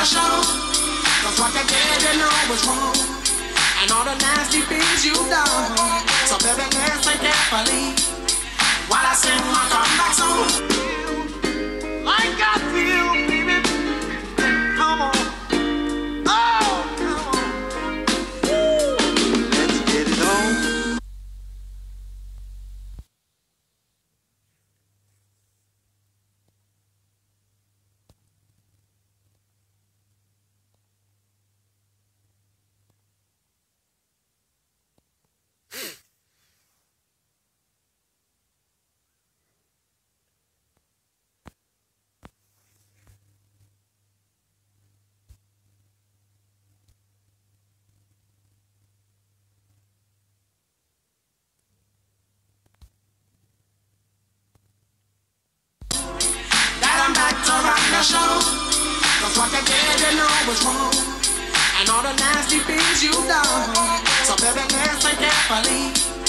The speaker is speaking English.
I show. Cause what they did, they know was wrong. And all the nasty things you've done. So baby, listen carefully while I sing my comeback song. Like I feel, baby. Come on. Oh, come on. Woo. Let's get it on. Show. Cause what they did, they know was wrong. And all the nasty things you've done. So baby, listen carefully